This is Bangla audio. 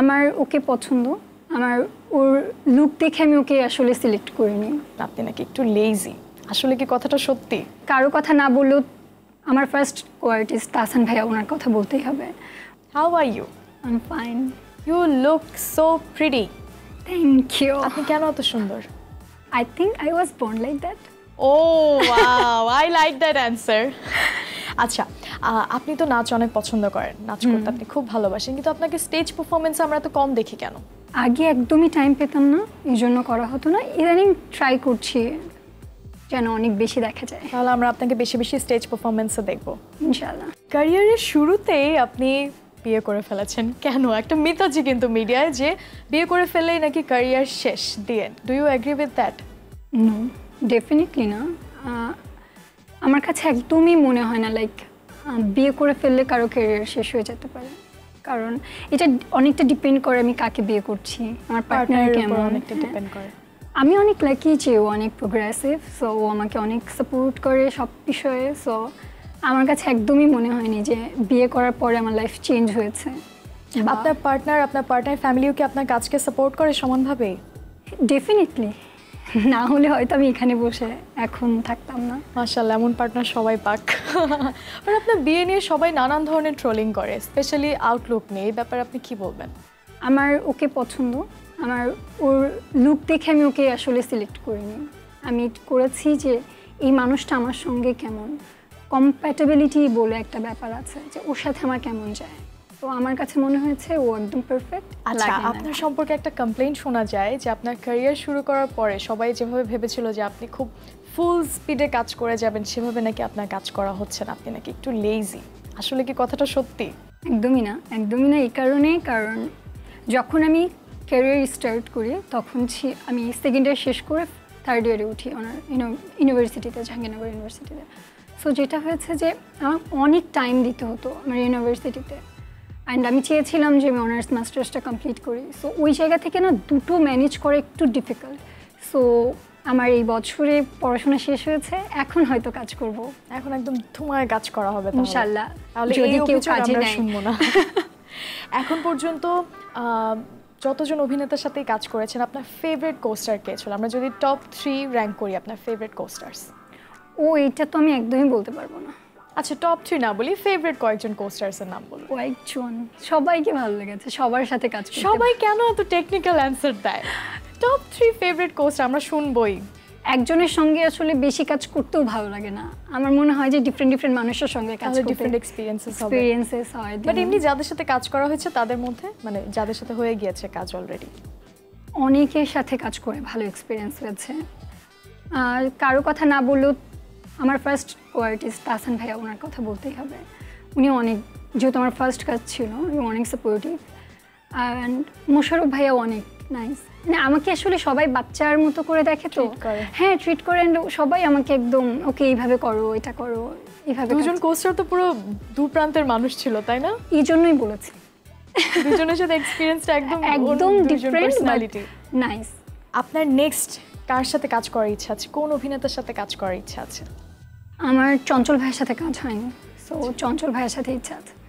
আমার ওকে পছন্দ আমার ওর লুক দেখে আমি ওকে আসলে সিলেক্ট করিনি আপনি নাকি একটু লেজি আসলে কি কথাটা সত্যি কারো কথা না বললেও আমার ফার্স্ট কোয়ার্টিস্ট তাসান ভাইয়া ওনার কথা বলতেই হবে how are you I'm fine you look so pretty thank you আপনি কেন এত সুন্দর I think I was born like that oh wow I like that answer আচ্ছা আপনি তো নাচ অনেক পছন্দ করেন নাচ করতে আপনি খুব ভালোবাসেন কিন্তু আপনাকে স্টেজ পারফরম্যান্স আমরা তো কম দেখি কেন আগে একদমই টাইম পেতাম না এইজন্য করা হতো না ইদানিং ট্রাই করছি যেন অনেক বেশি দেখা যায় তাহলে আমরা আপনাকে বেশি বেশি স্টেজ পারফরম্যান্সও দেখব ইনশাআল্লাহ ক্যারিয়ারের শুরুতেই আপনি বিয়ে করে ফেলেছেন কেন একটা মিথ আছে কিন্তু মিডিয়ায় যে বিয়ে করে ফেললেই নাকি ক্যারিয়ার শেষ দিয়ে do you agree with that no definitely না আমার কাছে একদমই মনে হয় না লাইক বিয়ে করে ফেললে কারো ক্যারিয়ার শেষ হয়ে যেতে পারে কারণ এটা অনেকটা ডিপেন্ড করে আমি কাকে বিয়ে করছি আমার পার্টনার কেমন অনেকটা ডিপেন্ড করে আমি অনেক লাকি যে ও অনেক প্রোগ্রেসিভ সো ও আমাকে অনেক সাপোর্ট করে সব বিষয়ে সো আমার কাছে একদমই মনে হয়নি যে বিয়ে করার পরে আমার লাইফ চেঞ্জ হয়েছে আপনার পার্টনার ফ্যামিলিও কি আপনার কাজকে সাপোর্ট করে সমানভাবে ডেফিনেটলি না হলে হয়তো আমি এখানে বসে এখন থাকতাম না মাশাআল্লাহ এমন পার্টনার সবাই পাক আর আপনার বিয়ে নিয়ে সবাই নানান ধরনের ট্রোলিং করে স্পেশালি আউটলুক নিয়ে এই ব্যাপারে আপনি কি বলবেন আমার ওকে পছন্দ আমার ওর লুক দেখে আমি ওকে আসলে সিলেক্ট করিনি আমি করেছি যে এই মানুষটা আমার সঙ্গে কেমন কম্প্যাটেবিলিটি বলে একটা ব্যাপার আছে যে ওর সাথে আমার কেমন যায় তো আমার কাছে মনে হয়েছে ও একদম পারফেক্ট আচ্ছা আপনার সম্পর্কে একটা কমপ্লেইন্ট শোনা যায় যে আপনার ক্যারিয়ার শুরু করার পরে সবাই যেভাবে ভেবেছিল যে আপনি খুব ফুল স্পিডে কাজ করে যাবেন সেভাবে নাকি আপনার কাজ করা হচ্ছে না আপনি নাকি একটু লেজি আসলে কি কথাটা সত্যি একদমই না এই কারণে কারণ যখন আমি ক্যারিয়ার স্টার্ট করি তখন আমি সেকেন্ড ইয়ার শেষ করে থার্ড ইয়ারে উঠি আমার ইউনিভার্সিটিতে জাহাঙ্গীরনগর ইউনিভার্সিটিতে সো যেটা হয়েছে যে আমার অনেক টাইম দিতে হতো আমার ইউনিভার্সিটিতে অ্যান্ড আমি চেয়েছিলাম যে আমি অনার্স মাস্টার্সটা কমপ্লিট করি সো ওই জায়গা থেকে না দুটো ম্যানেজ করা একটু ডিফিকাল্ট সো আমার এই বছরে পড়াশোনা শেষ হয়েছে এখন হয়তো কাজ করব এখন একদম ধুমায় কাজ করা হবে ইনশাআল্লাহ তাহলে যদি কেউ কাজে নেয় এখন পর্যন্ত যতজন অভিনেতার সাথে কাজ করেছেন আপনার ফেভারিট কোস্টার কে ছিল আমরা যদি টপ 3 র‍্যাঙ্ক করি আপনার ফেভারিট কোস্টার্স ও এটা তো আমি একদমই বলতে পারবো না আচ্ছা টপ 3 না বলি ফেভারিট কয়েকজন কোস্টারসের নাম বলো কয়েকজন সবাইকে ভালো লেগেছে সবার সাথে কাজ করতে সবাই কেন এত টেকনিক্যাল অ্যানসার দেয় টপ 3 ফেভারিট কোস্টার আমরা শুনবই একজনের সঙ্গে আসলে বেশি কাজ করতেও ভালো লাগে না আমার মনে হয় যে ডিফারেন্ট মানুষের সঙ্গে কাজ করতে ডিফারেন্ট এক্সপেরিয়েন্সেস হয় বাট এমনি যাদের সাথে কাজ করা হয়েছে তাদের মধ্যে মানে যাদের সাথে হয়ে গিয়েছে কাজ অলরেডি অনেকের সাথে কাজ করে ভালো এক্সপেরিয়েন্স হয়েছে আর কারো কথা না বললেও আমার ফার্স্ট কোয়ার্টিস্ট তাসান ভাইয়া ওনার কথা বলতেই হবে উনি অনেক যেহেতু আমার ফার্স্ট কাজ ছিল এবং অনেক সাপোর্টিভ অ্যান্ড মোশারফ ভাইয়া অনেক নাইস মানে আমাকে আসলে সবাই বাচ্চার মতো করে দেখে তো হ্যাঁ ট্রিট করে অ্যান্ড সবাই আমাকে একদম ওকে এইভাবে করো এটা করো এইভাবে দুজন কোস্টার তো পুরো দু প্রান্তের মানুষ ছিল তাই না এই জন্যই বলেছি দুজনের সাথে এক্সপিরিয়েন্সটা একদম ডিফারেন্ট পার্সোনালিটি নাইস আপনার নেক্সট কার সাথে কাজ করার ইচ্ছা আছে কোন অভিনেতার সাথে কাজ করার ইচ্ছা আছে আমার চঞ্চল ভাইয়ের সাথে কাজ হয়নি সো চঞ্চল ভাইয়ের সাথে ইচ্ছা আছে